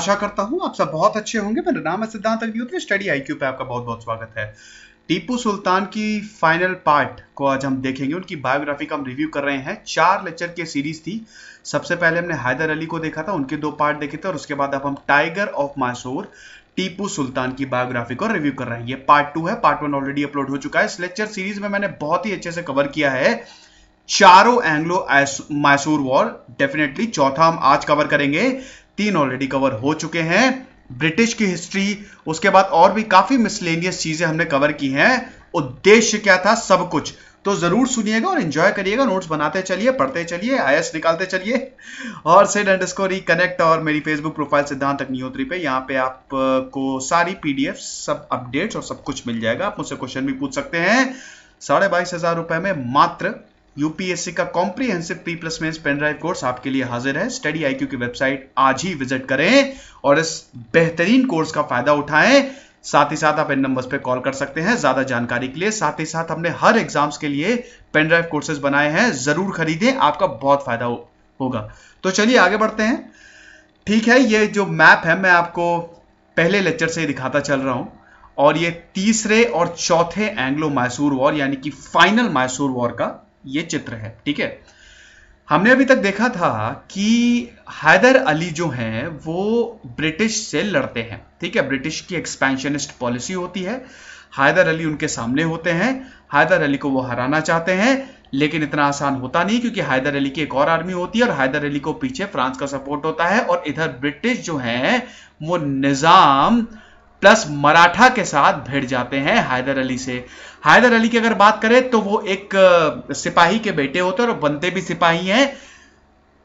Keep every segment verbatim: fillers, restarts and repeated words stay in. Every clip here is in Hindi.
आशा करता हूं आप सब बहुत अच्छे होंगे। मेरा नाम है सिद्धांत तकनियोत्री, स्टडी आईक्यू पे आपका बहुत बहुत स्वागत है। टीपू सुल्तान की फाइनल पार्ट को आज हम देखेंगे। उनकी बायोग्राफी का हम रिव्यू कर रहे हैं। चार लेक्चर की सीरीज थी। सबसे पहले हमने हैदर अली को देखा था, उनके दो पार्ट देखे थे, और उसके बाद अब हम टाइगर ऑफ मैसूर टीपू सुल्तान की बायोग्राफी को रिव्यू कर रहे हैं। ये पार्ट टू है। पार्ट वन ऑलरेडी अपलोड हो चुका है। इस लेक्चर सीरीज में मैंने बहुत ही अच्छे से कवर किया है चारों एंग्लो मैसूर वॉर। डेफिनेटली चौथा हम आज कवर करेंगे। तीन ऑलरेडी कवर हो चुके हैं, ब्रिटिश की हिस्ट्री, उसके बाद और भी काफी मिसलेनियस चीजें हमने कवर की हैं। उद्देश्य क्या था, सब कुछ तो जरूर सुनिएगा और एंजॉय करिएगा। नोट्स बनाते चलिए, पढ़ते चलिए, आईएएस निकालते चलिए। और सिड अंडरस्कोर रिकनेक्ट और मेरी फेसबुक प्रोफाइल सिद्धांत तकनियोत्री पे, यहाँ पे आपको सारी पीडीएफ, सब अपडेट्स और सब कुछ मिल जाएगा। आप मुझसे क्वेश्चन भी पूछ सकते हैं। साढ़े बाईस हजार रुपए में मात्र यूपीएससी का comprehensive pre plus mains pen drive course आपके लिए हाजिर है। स्टडी आईक्यू की वेबसाइट आज ही विजिट करें और इस बेहतरीन कोर्स का फायदा उठाएं। साथ ही साथ आप इन नंबर्स पे कॉल कर सकते हैं ज्यादा जानकारी के लिए। साथ ही साथ हमने हर एग्जाम्स के लिए पेनड्राइव कोर्सेज बनाए हैं, जरूर खरीदें, आपका बहुत फायदा हो, होगा। तो चलिए आगे बढ़ते हैं। ठीक है, ये जो मैप है मैं आपको पहले लेक्चर से ही दिखाता चल रहा हूं, और ये तीसरे और चौथे एंग्लो मैसूर वॉर यानी कि फाइनल मैसूर वॉर का ये चित्र है। ठीक है, हमने अभी तक देखा था कि हैदर अली जो हैं वो ब्रिटिश से लड़ते हैं। ठीक है, ब्रिटिश की एक्सपेंशनिस्ट पॉलिसी होती है, हैदर अली उनके सामने होते हैं, हैदर अली को वो हराना चाहते हैं, लेकिन इतना आसान होता नहीं क्योंकि हैदर अली की एक और आर्मी होती है और हैदर अली को पीछे फ्रांस का सपोर्ट होता है, और इधर ब्रिटिश जो है वो निजाम प्लस मराठा के साथ भिड़ जाते हैं हैदर अली से। हैदर अली की अगर बात करें तो वो एक सिपाही के बेटे होते हैं और बनते भी सिपाही हैं।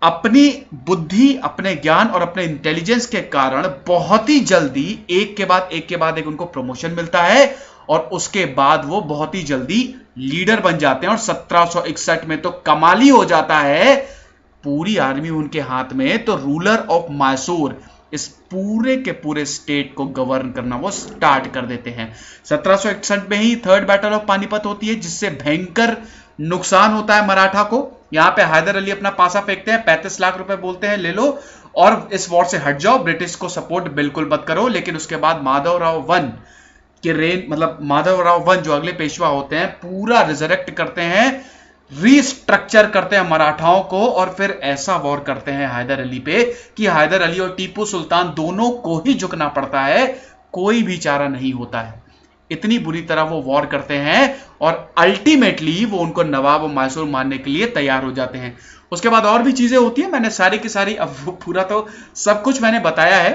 अपनी बुद्धि, अपने ज्ञान और अपने इंटेलिजेंस के कारण बहुत ही जल्दी एक के बाद एक के बाद एक उनको प्रमोशन मिलता है और उसके बाद वो बहुत ही जल्दी लीडर बन जाते हैं। और सत्रह सौ इकसठ में तो कमाल ही हो जाता है, पूरी आर्मी उनके हाथ में, तो रूलर ऑफ मैसूर, इस पूरे के पूरे स्टेट को गवर्न करना वो स्टार्ट कर देते हैं। सत्रह सौ इकसठ में ही थर्ड बैटल ऑफ पानीपत होती है, जिससे भयंकर नुकसान होता है मराठा को। यहां पे हैदर अली अपना पासा फेंकते हैं, पैंतीस लाख रुपए बोलते हैं ले लो और इस वॉर से हट जाओ, ब्रिटिश को सपोर्ट बिल्कुल मत करो। लेकिन उसके बाद माधवराव वन के रेन मतलब माधवराव वन जो अगले पेशवा होते हैं, पूरा रिजरेक्ट करते हैं, रीस्ट्रक्चर करते हैं मराठाओं को, और फिर ऐसा वॉर करते हैं हैदर अली पे कि हैदर अली और टीपू सुल्तान दोनों को ही झुकना पड़ता है, कोई भी चारा नहीं होता है। इतनी बुरी तरह वो वॉर करते हैं और अल्टीमेटली वो उनको नवाब और मैसूर मानने के लिए तैयार हो जाते हैं। उसके बाद और भी चीजें होती है, मैंने सारी की सारी, अब पूरा तो सब कुछ मैंने बताया है,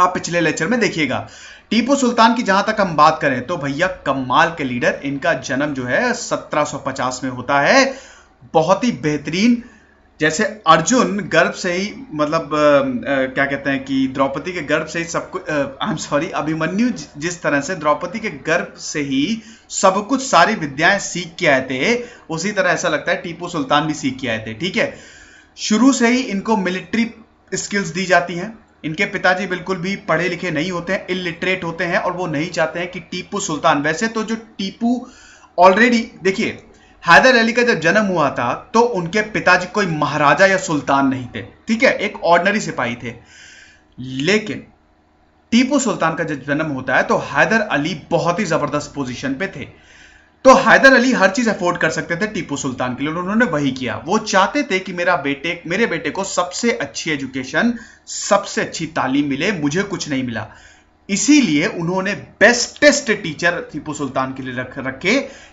आप पिछले लेक्चर में देखिएगा। टीपू सुल्तान की जहां तक हम बात करें तो भैया कमाल के लीडर। इनका जन्म जो है सत्रह सौ पचास में होता है। बहुत ही बेहतरीन, जैसे अर्जुन गर्भ से ही मतलब आ, आ, क्या कहते हैं कि द्रौपदी के गर्भ से ही सब कुछ, आई एम सॉरी अभिमन्यु जिस तरह से द्रौपदी के गर्भ से ही सब कुछ, सारी विद्याएं सीख के आए थे, उसी तरह ऐसा लगता है टीपू सुल्तान भी सीख के आए थे। ठीक है, शुरू से ही इनको मिलिट्री स्किल्स दी जाती हैं। इनके पिताजी बिल्कुल भी पढ़े लिखे नहीं होते हैं, इलिटरेट होते हैं, और वो नहीं चाहते हैं कि टीपू सुल्तान, वैसे तो जो टीपू ऑलरेडी, देखिए हैदर अली का जब जन्म हुआ था तो उनके पिताजी कोई महाराजा या सुल्तान नहीं थे। ठीक है, एक ऑर्डिनरी सिपाही थे। लेकिन टीपू सुल्तान का जब जन्म होता है तो हैदर अली बहुत ही जबरदस्त पोजिशन पे थे, तो हैदर अली हर चीज अफोर्ड कर सकते थे टीपू सुल्तान के लिए, उन्होंने वही किया। वो चाहते थे कि मेरा बेटे मेरे बेटे को सबसे अच्छी एजुकेशन, सबसे अच्छी तालीम मिले, मुझे कुछ नहीं मिला। इसीलिए उन्होंने बेस्टेस्ट टीचर टीपू सुल्तान के लिए रख रखे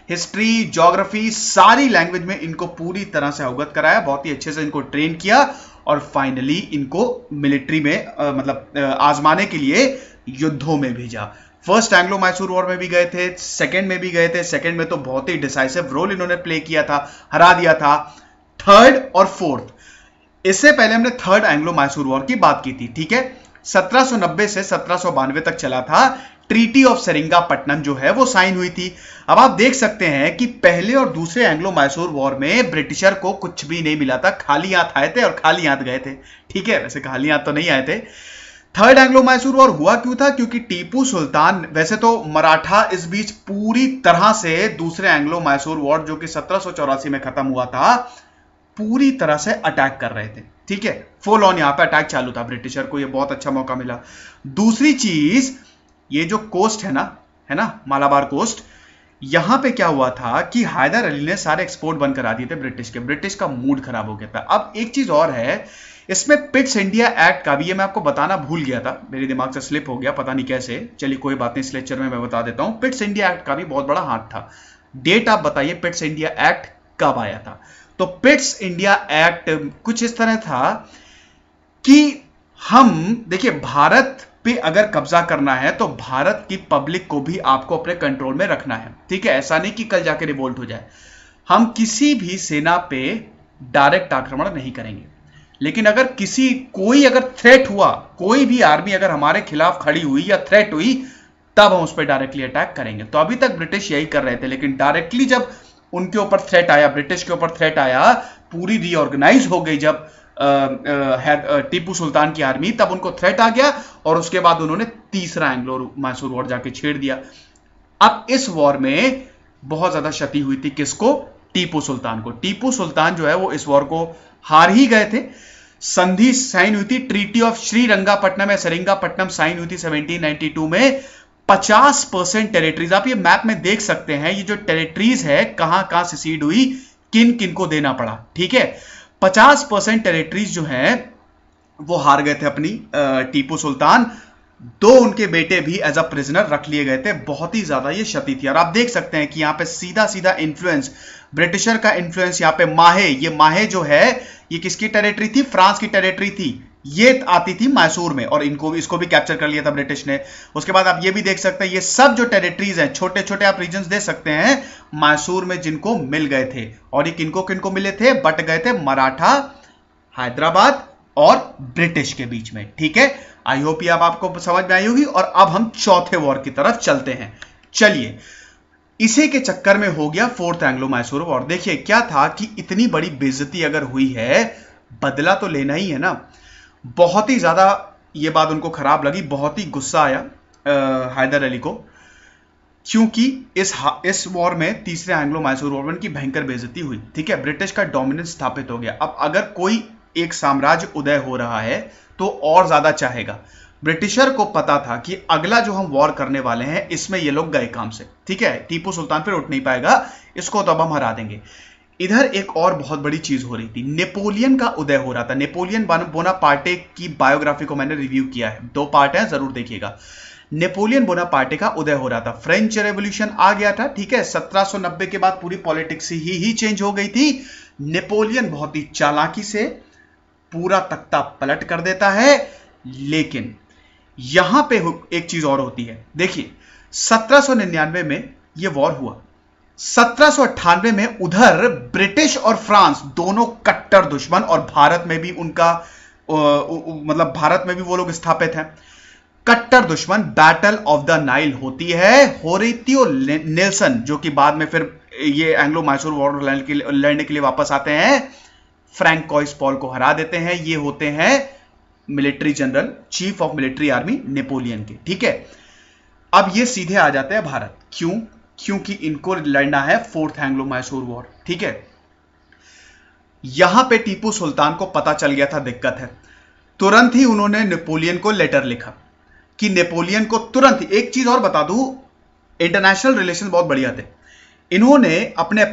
हिस्ट्री, ज्योग्राफी, सारी लैंग्वेज में इनको पूरी तरह से अवगत कराया, बहुत ही अच्छे से इनको ट्रेन किया, और फाइनली इनको मिलिट्री में आ, मतलब आ, आजमाने के लिए युद्धों में भेजा। फर्स्ट एंग्लो मैसूर वॉर में भी गए थे, सेकंड में भी गए थे। सेकंड में तो बहुत ही डिसाइसिव रोल इन्होंने प्ले किया था, हरा दिया था। थर्ड और फोर्थ, इससे पहले हमने थर्ड एंग्लो मैसूर वॉर की बात की थी। ठीक है, सत्रह सौ नब्बे से सत्रह सौ बानवे तक चला था। ट्रीटी ऑफ सरिंगापट्टनम जो है वो साइन हुई थी। अब आप देख सकते हैं कि पहले और दूसरे एंग्लो मैसूर वॉर में ब्रिटिशर को कुछ भी नहीं मिला था, खाली हाथ आए थे और खाली हाथ गए थे। ठीक है, वैसे खाली हाथ तो नहीं आए थे। थर्ड एंग्लो मैसूर वॉर हुआ क्यों था, क्योंकि टीपू सुल्तान, वैसे तो मराठा इस बीच पूरी तरह से दूसरे एंग्लो मैसूर वॉर जो कि सत्रह सौ चौरासी में खत्म हुआ था, पूरी तरह से अटैक कर रहे थे, ठीक है, फुल ऑन यहाँ पे अटैक चालू था। ब्रिटिशर को ये बहुत अच्छा मौका मिला। दूसरी चीज, ये जो कोस्ट है ना, है ना, मालाबार कोस्ट, यहां पे क्या हुआ था कि हैदर अली ने सारे एक्सपोर्ट बंद करा दिए थे ब्रिटिश के, ब्रिटिश का मूड खराब हो गया था। अब एक चीज और है इसमें, पिट्स इंडिया एक्ट का भी, ये मैं आपको बताना भूल गया था, मेरे दिमाग से स्लिप हो गया पता नहीं कैसे, चलिए कोई बात नहीं, इस लेक्चर में मैं बता देता हूं, पिट्स इंडिया एक्ट का भी बहुत बड़ा हाथ था। डेट आप बताइए पिट्स इंडिया एक्ट कब आया था। तो पिट्स इंडिया एक्ट कुछ इस तरह था कि हम देखिए, भारत पे अगर कब्जा करना है तो भारत की पब्लिक को भी आपको अपने कंट्रोल में रखना है, ठीक है, ऐसा नहीं कि कल जाके रिवोल्ट हो जाए। हम किसी भी सेना पे डायरेक्ट आक्रमण नहीं करेंगे, लेकिन अगर किसी कोई अगर थ्रेट हुआ, कोई भी आर्मी अगर हमारे खिलाफ खड़ी हुई या थ्रेट हुई, तब हम उस पर डायरेक्टली अटैक करेंगे। तो अभी तक ब्रिटिश यही कर रहे थे, लेकिन डायरेक्टली जब उनके ऊपर थ्रेट आया, ब्रिटिश के ऊपर थ्रेट आया, पूरी रीऑर्गेनाइज हो गई जब टीपू सुल्तान की आर्मी, तब उनको थ्रेट आ गया और उसके बाद उन्होंने तीसरा एंग्लो मैसूर वॉर जाके छेड़ दिया। अब इस वॉर में बहुत ज्यादा क्षति हुई थी, किसको? टीपू सुल्तान को। टीपू सुल्तान जो है वो इस वॉर को हार ही गए थे। संधि साइन हुई थी, ट्रीटी ऑफ सरिंगापट्टनम या सरिंगापट्टनम साइन हुई थी सेवनटीन नाइंटी टू में। पचास परसेंट टेरिटरीज, आप ये मैप में देख सकते हैं, ये जो टेरिटरीज है कहां कहां से सीड हुई, किन किन को देना पड़ा, ठीक है। पचास परसेंट टेरिटरीज जो है वो हार गए थे अपनी टीपू सुल्तान। दो उनके बेटे भी एज अ प्रिजनर रख लिए गए थे। बहुत ही ज्यादा ये क्षति थी। और आप देख सकते हैं कि यहाँ पे सीधा सीधा इन्फ्लुएंस, ब्रिटिशर का इन्फ्लुएंस यहाँ पे माहे, ये माहे जो है ये किसकी टेरिटरी थी? फ्रांस की टेरिटरी थी। ये आती थी मैसूर में और इनको भी, इसको भी कैप्चर कर लिया था ब्रिटिश ने। उसके बाद आप ये भी देख सकते हैं, ये सब जो टेरिटरीज हैं, छोटे छोटे आप रीजन दे सकते हैं मैसूर में जिनको मिल गए थे। और ये किनको किनको मिले थे? बट गए थे मराठा, हैदराबाद और ब्रिटिश के बीच में, ठीक है। आई होप ये अब आपको समझ में आई होगी। और अब हम चौथे वॉर की तरफ चलते हैं। चलिए, इसी के चक्कर में हो गया फोर्थ एंग्लो मैसूर वॉर। देखिए क्या था कि इतनी बड़ी बेइज्जती अगर हुई है, बदला तो लेना ही है ना। बहुत ही ज्यादा ये बात उनको खराब लगी, बहुत ही गुस्सा आया आ, हैदर अली को, क्योंकि इस इस वॉर में, तीसरे एंग्लो मैसूर वॉर में की भयंकर बेइज्जती हुई, ठीक है। ब्रिटिश का डोमिनेंस स्थापित हो गया। अब अगर कोई एक साम्राज्य उदय हो रहा है तो और ज्यादा चाहेगा। ब्रिटिशर को पता था कि अगला जो हम वॉर करने वाले हैं इसमें ये लोग गए काम से, ठीक है। टीपू सुल्तान फिर उठ नहीं पाएगा, इसको तो अब हम हरा देंगे। इधर एक और बहुत बड़ी चीज हो रही थी, नेपोलियन का उदय हो रहा था। नेपोलियन बोनापार्टे की बायोग्राफी को मैंने रिव्यू किया है, दो पार्ट है, जरूर देखिएगा। नेपोलियन बोनापार्टे का उदय हो रहा था, फ्रेंच रेवोल्यूशन आ गया था, ठीक है। सत्रह सौ नब्बे के बाद पूरी पॉलिटिक्स ही ही चेंज हो गई थी। नेपोलियन बहुत ही चालाकी से पूरा तख्ता पलट कर देता है। लेकिन यहां पे एक चीज और होती है, देखिए सत्रह सौ निन्यानवे में यह वॉर हुआ। सत्रह सौ अट्ठानवे में उधर ब्रिटिश और फ्रांस दोनों कट्टर दुश्मन, और भारत में भी उनका मतलब भारत में भी वो लोग स्थापित हैं, कट्टर दुश्मन। बैटल ऑफ द नाइल होती है, होरेशियो नेल्सन, जो कि बाद में फिर ये एंग्लो मैसूर वॉर लड़ने के लिए वापस आते हैं, फ्रैंक कॉइस पॉल को हरा देते हैं। ये होते हैं military general, chief of military army Napoleon के, ठीक है। अब ये सीधे आ जाते हैं भारत, क्यों? क्योंकि इनको लड़ना है फोर्थ एंग्लो मैसूर वॉर, ठीक है। यहां पे टीपू सुल्तान को पता चल गया था दिक्कत है, तुरंत ही उन्होंने नेपोलियन को लेटर लिखा कि नेपोलियन को तुरंत, एक चीज और बता दूं, इंटरनेशनल रिलेशन बहुत बढ़िया थे। इन्होंने अपने,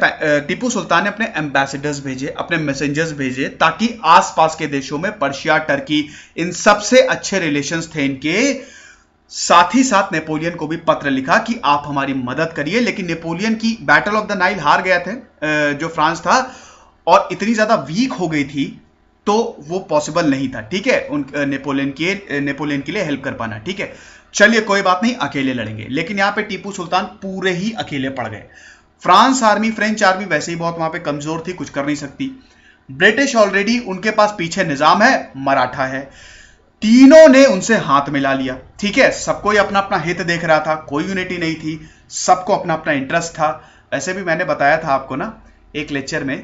टीपू सुल्तान ने अपने एम्बेसडर्स भेजे, अपने मैसेंजर्स भेजे, ताकि आसपास के देशों में, पर्शिया, टर्की, इन सबसे अच्छे रिलेशंस थे इनके। साथ ही साथ नेपोलियन को भी पत्र लिखा कि आप हमारी मदद करिए। लेकिन नेपोलियन की बैटल ऑफ द नाइल हार गया थे जो फ्रांस था, और इतनी ज्यादा वीक हो गई थी तो वो पॉसिबल नहीं था, ठीक है, उन नेपोलियन के नेपोलियन के लिए हेल्प कर पाना, ठीक है। चलिए कोई बात नहीं, अकेले लड़ेंगे। लेकिन यहाँ पे टीपू सुल्तान पूरे ही अकेले पड़ गए। फ्रांस आर्मी, फ्रेंच आर्मी वैसे ही बहुत वहां पे कमजोर थी, कुछ कर नहीं सकती। ब्रिटिश ऑलरेडी, उनके पास पीछे निजाम है, मराठा है, तीनों ने उनसे हाथ मिला लिया, ठीक है। सबको ही अपना अपना हित देख रहा था, कोई यूनिटी नहीं थी, सबको अपना अपना इंटरेस्ट था। वैसे भी मैंने बताया था आपको ना एक लेक्चर में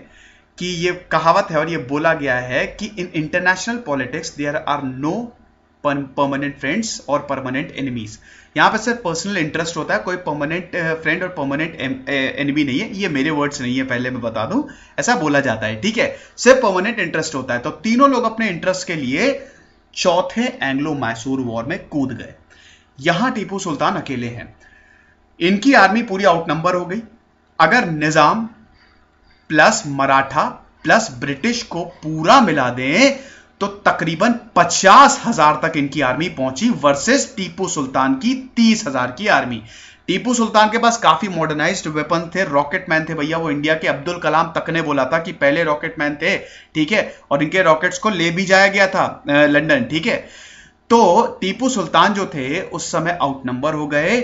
कि ये कहावत है और ये बोला गया है कि in international politics there are no permanent friends और परमानेंट एनिमीज। यहाँ पे सर पर्सनल इंटरेस्ट होता है, कोई परमानेंट फ्रेंड और परमानेंट एनिमी नहीं है, ये मेरे वर्ड्स नहीं है, पहले मैं बता दूं, ऐसा बोला जाता है, ठीक है। सिर्फ परमानेंट इंटरेस्ट होता है। तो तीनों लोग अपने इंटरेस्ट के लिए चौथे एंग्लो मैसूर वॉर में कूद गए। यहां टीपू सुल्तान अकेले हैं, इनकी आर्मी पूरी आउट नंबर हो गई। अगर Nizam plus Maratha plus British को पूरा मिला दें तो तकरीबन पचास हजार तक इनकी आर्मी पहुंची वर्सेस टीपू सुल्तान की तीस हजार की आर्मी। टीपू सुल्तान के पास काफी मॉडर्नाइज्ड वेपन थे, रॉकेटमैन थे भैया, वो इंडिया के अब्दुल कलाम तक ने बोला था कि पहले रॉकेटमैन थे, ठीक है, और इनके रॉकेट्स को ले भी जाया गया था लंदन, ठीक है। तो टीपू सुल्तान जो थे उस समय आउट नंबर हो गए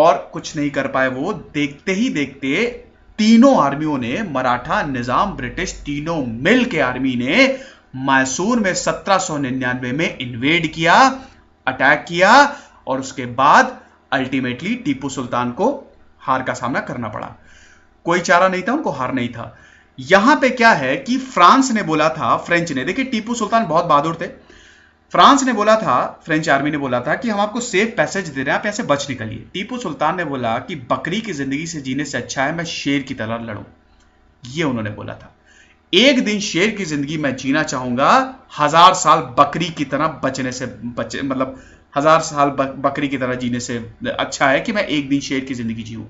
और कुछ नहीं कर पाए। वो देखते ही देखते तीनों आर्मियों ने, मराठा, निजाम, ब्रिटिश, तीनों मिल के आर्मी ने मैसूर में सत्रह सौ निन्यानवे में इन्वेड किया, अटैक किया, और उसके बाद अल्टीमेटली टीपू सुल्तान को हार का सामना करना पड़ा। कोई चारा नहीं था, उनको हार नहीं था। यहां पे क्या है कि फ्रांस ने बोला था, फ्रेंच ने, देखिए टीपू सुल्तान बहुत बहादुर थे, फ्रांस ने बोला था, फ्रेंच आर्मी ने बोला था कि हम आपको सेफ पैसेज दे रहे हैं, आप ऐसे बच निकलिए। टीपू सुल्तान ने बोला कि बकरी की जिंदगी से जीने से अच्छा है मैं शेर की तरह लड़ूं, यह उन्होंने बोला था। एक दिन शेर की जिंदगी मैं जीना चाहूंगा, हजार साल बकरी की तरह बचने से बच मतलब हजार साल बक, बकरी की तरह जीने से अच्छा है कि मैं एक दिन शेर की जिंदगी जीऊं।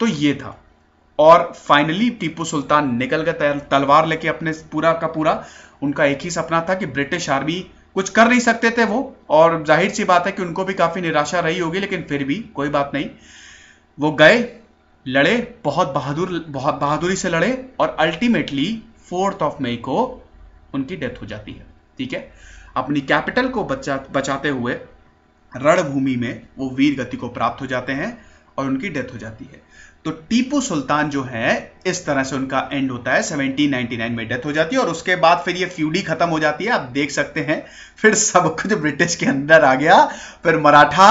तो ये था। और फाइनली टीपू सुल्तान निकल गए तलवार लेके अपने, पूरा का पूरा उनका एक ही सपना था कि ब्रिटिश आर्मी कुछ कर नहीं सकते थे वो, और जाहिर सी बात है कि उनको भी काफी निराशा रही होगी, लेकिन फिर भी कोई बात नहीं, वो गए, लड़े, बहुत बहादुर बहुत बहादुरी से लड़े, और अल्टीमेटली फोर्थ ऑफ मई को उनकी डेथ हो जाती है, ठीक है। अपनी कैपिटल को बचा बचाते हुए रणभूमि में वो वीर गति को प्राप्त हो जाते हैं और उनकी डेथ हो जाती है। तो टीपू सुल्तान जो है इस तरह से उनका एंड होता है, सत्रह सौ निन्यानवे में डेथ हो जाती है, और उसके बाद फिर ये फ्यूडी खत्म हो जाती है। आप देख सकते हैं फिर सब कुछ ब्रिटिश के अंदर आ गया, फिर मराठा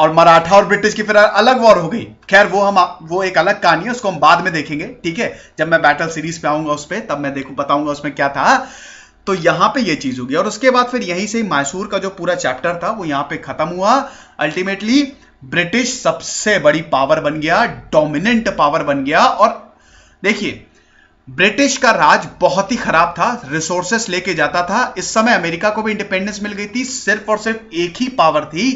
और मराठा और ब्रिटिश की फिर अलग वॉर हो गई। खैर वो हम वो एक अलग कहानी है, उसको हम बाद में देखेंगे, ठीक है, जब मैं बैटल सीरीज पे आऊंगा उस पर तब मैं देखू बताऊंगा उसमें क्या था। तो यहां पे ये चीज होगी, और उसके बाद फिर यहीं से मैसूर का जो पूरा चैप्टर था वो यहां पे खत्म हुआ। अल्टीमेटली ब्रिटिश सबसे बड़ी पावर बन गया, डोमिनेंट पावर बन गया। और देखिए ब्रिटिश का राज बहुत ही खराब था, रिसोर्सेस लेके जाता था। इस समय अमेरिका को भी इंडिपेंडेंस मिल गई थी, सिर्फ और सिर्फ एक ही पावर थी,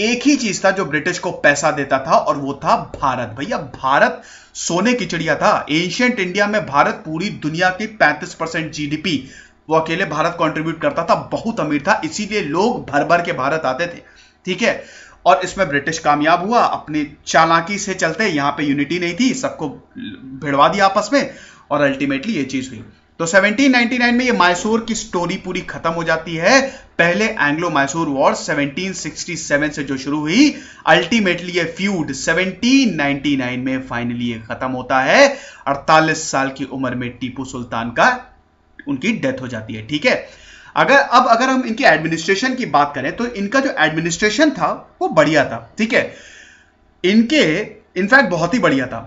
एक ही चीज था जो ब्रिटिश को पैसा देता था, और वो था भारत। भैया भारत सोने की चिड़िया था। एंशिएंट इंडिया में भारत पूरी दुनिया की पैंतीस परसेंट जीडीपी वो अकेले भारत कंट्रीब्यूट करता था, बहुत अमीर था, इसीलिए लोग भर भर के भारत आते थे, ठीक है। और इसमें ब्रिटिश कामयाब हुआ, अपनी चालाकी से चलते, यहां पे यूनिटी नहीं थी, सबको भिड़वा दिया आपस में, और अल्टीमेटली ये चीज हुई। तो सत्रह सौ निन्यानवे में ये मैसूर की स्टोरी पूरी खत्म हो जाती है। पहले एंग्लो मैसूर वॉर सत्रह सौ सरसठ से जो शुरू हुई, अल्टीमेटली ये फ्यूड सत्रह सौ निन्यानवे में फाइनली ये खत्म होता है। अड़तालीस साल की उम्र में टीपू सुल्तान का उनकी डेथ हो जाती है, ठीक है। अगर अब अगर हम इनकी एडमिनिस्ट्रेशन की बात करें तो इनका जो एडमिनिस्ट्रेशन था वो बढ़िया था, ठीक है, इनके इनफैक्ट बहुत ही बढ़िया था।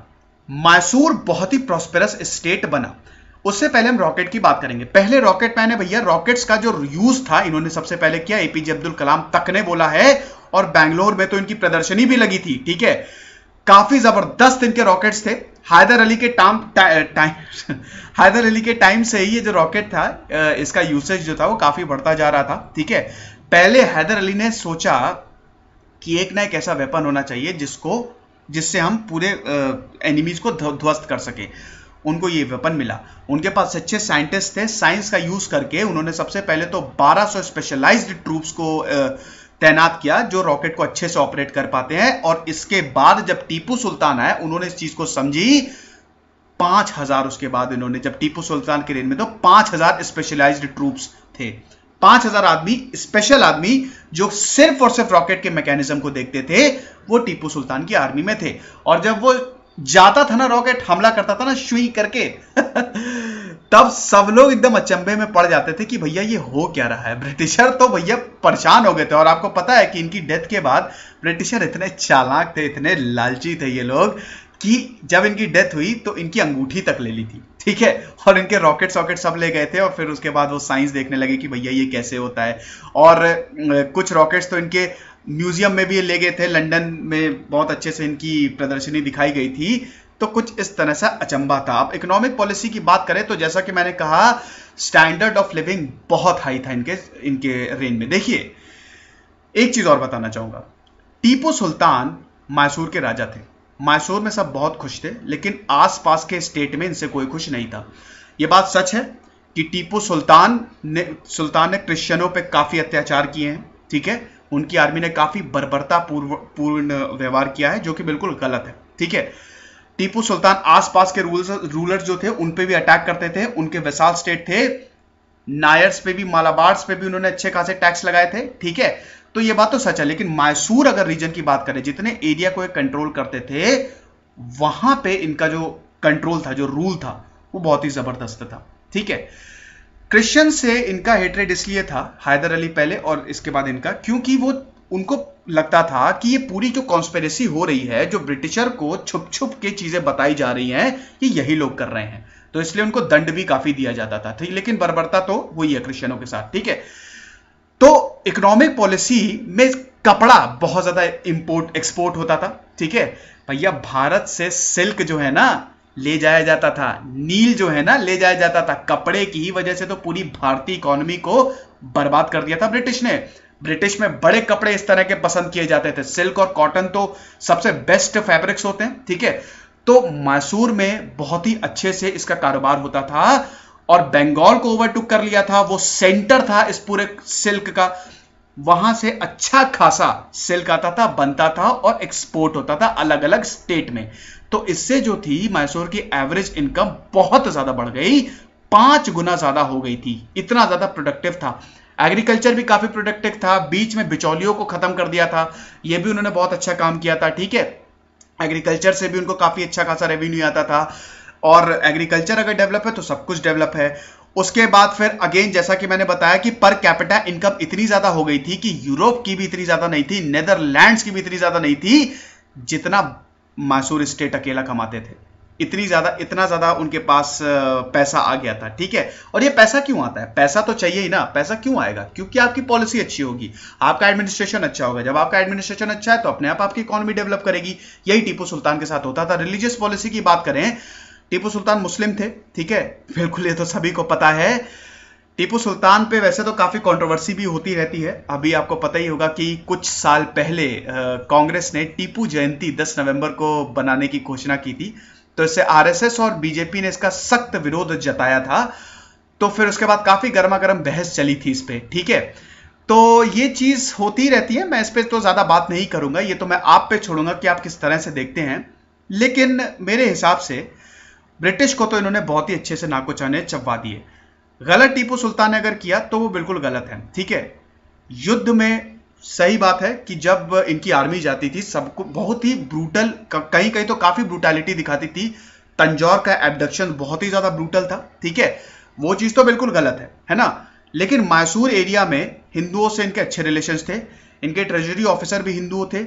मैसूर बहुत ही प्रॉस्पेरस स्टेट बना। उससे पहले हम रॉकेट की बात करेंगे। पहले रॉकेट मैन है भैया, रॉकेट्स का जो यूज था इन्होंने सबसे पहले किया, एपीजे अब्दुल कलाम तक ने बोला है, और बैंगलोर में तो इनकी प्रदर्शनी भी लगी थी, ठीक है, काफी जबरदस्त इनके रॉकेट्स थे। हैदर अली के टाइम टाइम हैदर अली के टाइम से ही ये जो रॉकेट था इसका यूसेज जो था वो काफी बढ़ता जा रहा था, ठीक है। पहले हैदर अली ने सोचा कि एक ना एक ऐसा वेपन होना चाहिए जिसको जिससे हम पूरे एनिमीज को ध्वस्त कर सके। उनको ये वेपन मिला, उनके पास अच्छे साइंटिस्ट थे, साइंस का यूज करके उन्होंने सबसे पहले तो बारह सौ स्पेशलाइज्ड ट्रूप्स को तैनात किया जो रॉकेट को अच्छे से ऑपरेट कर पाते हैं। और इसके बाद जब टीपू सुल्तान आए उन्होंने इस चीज को समझी, पांच हजार उसके बाद इन्होंने जब टीपू सुल्तान के रेंज में तो पांच हजार स्पेशलाइज्ड ट्रूप्स थे, पांच हजार आदमी, स्पेशल आदमी जो सिर्फ और सिर्फ रॉकेट के मैकेनिज्म को देखते थे, वो टीपू सुल्तान की आर्मी में थे। और जब वो जाता था ना रॉकेट हमला करता था ना शुई करके तब सब लोग एकदम अचंभे में पड़ जाते थे कि भैया ये हो क्या रहा है। ब्रिटिशर तो भैया परेशान हो गए थे, और आपको पता है कि इनकी डेथ के बाद ब्रिटिशर इतने चालाक थे, इतने लालची थे ये लोग कि जब इनकी डेथ हुई तो इनकी अंगूठी तक ले ली थी, ठीक है, और इनके रॉकेट सॉकेट सब ले गए थे। और फिर उसके बाद वो साइंस देखने लगे कि भैया ये कैसे होता है, और कुछ रॉकेट्स तो इनके म्यूजियम में भी ले गए थे, लंदन में बहुत अच्छे से इनकी प्रदर्शनी दिखाई गई थी। तो कुछ इस तरह सा अचंबा था। अब इकोनॉमिक पॉलिसी की बात करें तो जैसा कि मैंने कहा स्टैंडर्ड ऑफ लिविंग बहुत हाई था इनके इनके रेंज में। देखिए एक चीज और बताना चाहूंगा, टीपू सुल्तान मैसूर के राजा थे, मैसूर में सब बहुत खुश थे, लेकिन आसपास के स्टेट में इनसे कोई खुश नहीं था। यह बात सच है कि टीपू सुल्तान ने सुल्तान ने क्रिश्चियनों पे काफी अत्याचार किए हैं, ठीक है, उनकी आर्मी ने काफी बर्बरता पूर्व पूर्ण व्यवहार किया है जो कि बिल्कुल गलत है, ठीक है। टीपू सुल्तान आसपास के रूलर्स रूलर्स जो थे उन पे भी अटैक करते थे, उनके वसाल स्टेट थे, नायर्स पे भी, मालाबार्स पे भी उन्होंने अच्छे खासे टैक्स लगाए थे, ठीक है। तो ये बात तो सच है, लेकिन मैसूर अगर रीजन की बात करें, जितने एरिया को कंट्रोल करते थे, वहां पे इनका जो कंट्रोल था, जो रूल था, वो बहुत ही जबरदस्त था, ठीक है। क्रिश्चियन से इनका हेट्रेड इसलिए था, हैदर अली पहले और इसके बाद इनका, क्योंकि वो उनको लगता था कि ये पूरी जो कॉन्स्पिरेसी हो रही है, जो ब्रिटिशर को छुप छुप के चीजें बताई जा रही हैं, ये यही लोग कर रहे हैं, तो इसलिए उनको दंड भी काफी दिया जाता था, ठीक। लेकिन बर्बरता तो वही है क्रिश्चियनों के साथ, ठीक है। तो इकोनॉमिक पॉलिसी में कपड़ा बहुत ज्यादा इंपोर्ट एक्सपोर्ट होता था, ठीक है भैया, भारत से सिल्क जो है ना ले जाया जाता था, नील जो है ना ले जाया जाता था, कपड़े की ही वजह से तो पूरी भारतीय इकोनॉमी को बर्बाद कर दिया था ब्रिटिश ने। ब्रिटिश में बड़े कपड़े इस तरह के पसंद किए जाते थे, सिल्क और कॉटन तो सबसे बेस्ट फैब्रिक्स होते हैं, ठीक है। तो मैसूर में बहुत ही अच्छे से इसका कारोबार होता था और बंगाल को ओवरटुक कर लिया था, वो सेंटर था इस पूरे सिल्क का, वहां से अच्छा खासा सिल्क आता था, बनता था और एक्सपोर्ट होता था अलग अलग स्टेट में। तो इससे जो थी मैसूर की एवरेज इनकम बहुत ज्यादा बढ़ गई, पांच गुना ज्यादा हो गई थी, इतना ज्यादा प्रोडक्टिव था। एग्रीकल्चर भी काफी प्रोडक्टिव था, बीच में बिचौलियों को खत्म कर दिया था, यह भी उन्होंने बहुत अच्छा काम किया था, ठीक है। एग्रीकल्चर से भी उनको काफी अच्छा खासा रेवेन्यू आता था, और एग्रीकल्चर अगर डेवलप है तो सब कुछ डेवलप है। उसके बाद फिर अगेन जैसा कि मैंने बताया कि पर कैपिटा इनकम इतनी ज्यादा हो गई थी कि यूरोप की भी इतनी ज्यादा नहीं थी, नेदरलैंड्स की भी इतनी ज्यादा नहीं थी जितना मैसूर स्टेट अकेला कमाते थे, इतनी ज्यादा इतना ज्यादा उनके पास पैसा आ गया था, ठीक है। और ये पैसा क्यों आता है, पैसा तो चाहिए ही ना, पैसा क्यों आएगा, क्योंकि आपकी पॉलिसी अच्छी होगी, आपका एडमिनिस्ट्रेशन अच्छा होगा, जब आपका एडमिनिस्ट्रेशन अच्छा है तो अपने आप आपकी इकोनॉमी डेवलप करेगी। यही टीपू सुल्तान के साथ होता था। रिलीजियस पॉलिसी की बात करें, टीपू सुल्तान मुस्लिम थे, ठीक है, बिल्कुल ये तो सभी को पता है। टीपू सुल्तान पे वैसे तो काफी कंट्रोवर्सी भी होती रहती है, अभी आपको पता ही होगा कि कुछ साल पहले कांग्रेस ने टीपू जयंती दस नवंबर को बनाने की घोषणा की थी, तो इससे आरएसएस और बीजेपी ने इसका सख्त विरोध जताया था, तो फिर उसके बाद काफी गर्मा गर्म बहस चली थी इस पे, ठीक है। तो ये चीज होती रहती है, मैं इस पर तो ज्यादा बात नहीं करूंगा, ये तो मैं आप पे छोड़ूंगा कि आप किस तरह से देखते हैं। लेकिन मेरे हिसाब से ब्रिटिश को तो इन्होंने बहुत ही अच्छे से नाको चने चबवा दिए। गलत टीपू सुल्तान ने अगर किया तो वो बिल्कुल गलत है, ठीक है। युद्ध में सही बात है कि जब इनकी आर्मी जाती थी सबको बहुत ही ब्रूटल, कहीं कहीं तो काफी ब्रूटैलिटी दिखाती थी, तंजौर का एब्डक्शन बहुत ही ज्यादा ब्रूटल था, ठीक है, वो चीज तो बिल्कुल गलत है, है ना। लेकिन मैसूर एरिया में हिंदुओं से इनके अच्छे रिलेशन थे, इनके ट्रेजरी ऑफिसर भी हिंदू थे,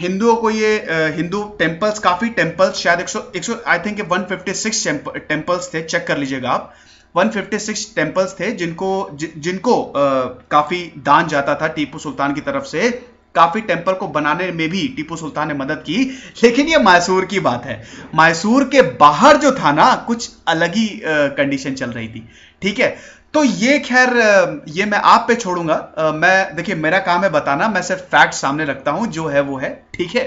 हिंदुओं को ये हिंदू टेम्पल्स, काफी टेम्पल्स, शायद एक सौ एक सौ आई थिंक एक सौ छप्पन टेम्पल्स थे, चेक कर लीजिएगा आप, एक सौ छप्पन टेम्पल्स थे जिनको जि, जिनको आ, काफी दान जाता था टीपू सुल्तान की तरफ से। काफी टेम्पल को बनाने में भी टीपू सुल्तान ने मदद की। लेकिन ये मैसूर की बात है, मैसूर के बाहर जो था ना कुछ अलग ही कंडीशन चल रही थी, ठीक है। तो ये खैर ये मैं आप पे छोड़ूंगा, आ, मैं देखिए मेरा काम है बताना, मैं सिर्फ फैक्ट सामने रखता हूं, जो है वो है, ठीक है।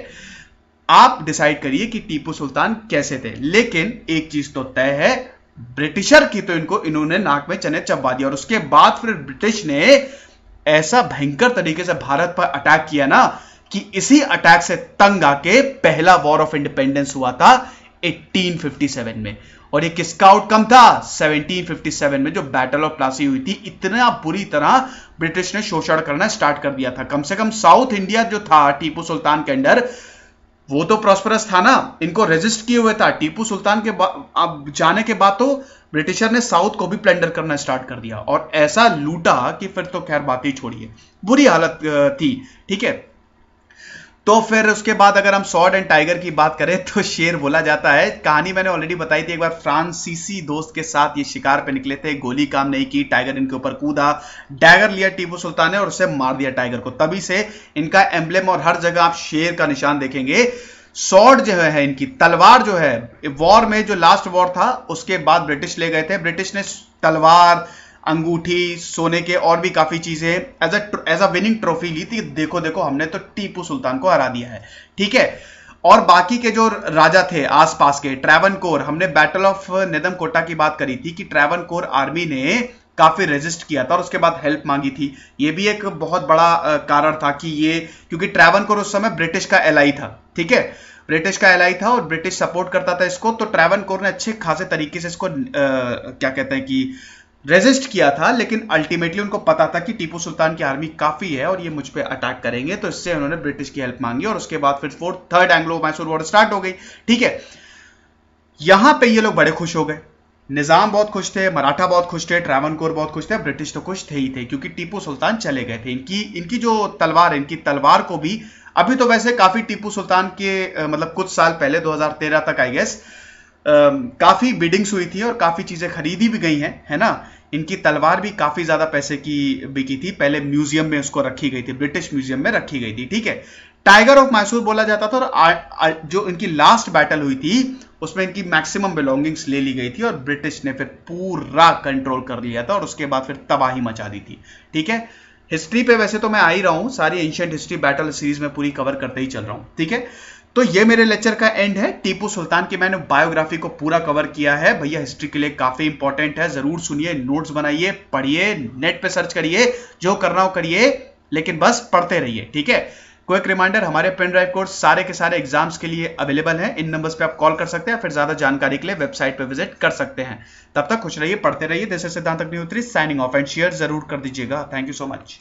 आप डिसाइड करिए कि टीपू सुल्तान कैसे थे, लेकिन एक चीज तो तय है, ब्रिटिशर की तो इनको इन्होंने नाक में चने चबा दिया। और उसके बाद फिर ब्रिटिश ने ऐसा भयंकर तरीके से भारत पर अटैक किया ना कि इसी अटैक से तंग आके पहला वॉर ऑफ इंडिपेंडेंस हुआ था अठारह सौ सत्तावन में, और ये किसका आउटकम था, सत्रह सौ सत्तावन में जो बैटल ऑफ प्लासी हुई थी। इतना बुरी तरह ब्रिटिश ने शोषण करना स्टार्ट कर दिया था। कम से कम साउथ इंडिया जो था टीपू सुल्तान के अंडर, वो तो प्रॉस्परस था ना, इनको रेजिस्ट किए हुए था। टीपू सुल्तान के अब जाने के बाद तो ब्रिटिशर ने साउथ को भी प्लेंडर करना स्टार्ट कर दिया और ऐसा लूटा कि फिर तो खैर बात ही छोड़िए, बुरी हालत थी, ठीक है। तो फिर उसके बाद अगर हम स्वॉर्ड एंड टाइगर की बात करें तो शेर बोला जाता है। कहानी मैंने ऑलरेडी बताई थी, एक बार फ्रांसीसी दोस्त के साथ ये शिकार पे निकले थे, गोली काम नहीं की, टाइगर इनके ऊपर कूदा, डैगर लिया टीपू सुल्तान ने और उसे मार दिया टाइगर को। तभी से इनका एम्ब्लेम और हर जगह आप शेर का निशान देखेंगे। सॉर्ड जो है इनकी तलवार जो है, वॉर में जो लास्ट वॉर था उसके बाद ब्रिटिश ले गए थे, ब्रिटिश ने तलवार, अंगूठी, सोने के और भी काफी चीजें as a as a winning trophy ली थी। देखो देखो हमने तो टीपू सुल्तान को हरा दिया है, ठीक है। और बाकी के जो राजा थे आसपास के, ट्रावणकोर, हमने बैटल ऑफ नेदम कोटा की बात करी थी कि ट्रावणकोर आर्मी ने काफी रेजिस्ट किया था और उसके बाद हेल्प मांगी थी। ये भी एक बहुत बड़ा कारण था कि ये, क्योंकि ट्रावणकोर उस समय ब्रिटिश का एलाई था, ठीक है, ब्रिटिश का एलाई था और ब्रिटिश सपोर्ट करता था इसको। तो ट्रावणकोर ने अच्छे खासे तरीके से इसको आ, क्या कहते हैं कि रेजिस्ट किया था, लेकिन अल्टीमेटली उनको पता था कि टीपू सुल्तान की आर्मी काफी है और ये मुझ पे अटैक करेंगे, तो इससे उन्होंने ब्रिटिश की हेल्प मांगी और उसके बाद फिर fourth third Anglo Mysore war start हो गई, ठीक है। यहां पे ये लोग बड़े खुश हो गए, निजाम बहुत खुश थे, मराठा बहुत खुश थे, ट्रावणकोर बहुत खुश थे, ब्रिटिश तो खुश थे ही थे क्योंकि टीपू सुल्तान चले गए थे। इनकी इनकी जो तलवार है, इनकी तलवार को भी अभी तो वैसे काफी टीपू सुल्तान के मतलब कुछ साल पहले दो हज़ार तेरह तक आई गेस काफी बिडिंग्स हुई थी और काफी चीजें खरीदी भी गई हैं, है ना। इनकी तलवार भी काफी ज्यादा पैसे की बिकी थी, पहले म्यूजियम में उसको रखी गई थी, ब्रिटिश म्यूजियम में रखी गई थी, ठीक है। टाइगर ऑफ मैसूर बोला जाता था और आ, आ, जो इनकी लास्ट बैटल हुई थी उसमें इनकी मैक्सिमम बिलोंगिंग्स ले ली गई थी और ब्रिटिश ने फिर पूरा कंट्रोल कर लिया था और उसके बाद फिर तबाही मचा दी थी, ठीक है। हिस्ट्री पे वैसे तो मैं आ ही रहा हूं, सारी एंशिएंट हिस्ट्री बैटल सीरीज में पूरी कवर करते ही चल रहा हूं, ठीक है। तो ये मेरे लेक्चर का एंड है। टीपू सुल्तान की मैंने बायोग्राफी को पूरा कवर किया है, भैया हिस्ट्री के लिए काफी इंपॉर्टेंट है, जरूर सुनिए, नोट्स बनाइए, पढ़िए, नेट पे सर्च करिए, जो करना हो करिए, लेकिन बस पढ़ते रहिए, ठीक है। क्विक रिमाइंडर, हमारे पेन ड्राइव कोर्स सारे के सारे एग्जाम्स के लिए अवेलेबल हैं, इन नंबर्स पे आप कॉल कर सकते हैं, फिर ज्यादा जानकारी के लिए वेबसाइट पे विजिट कर सकते हैं। तब तक खुश रहिए, पढ़ते रहिए। दिस इज सिद्धांत तकनियोत्री साइनिंग ऑफ एंड शेयर जरूर कर दीजिएगा। Thank you so much.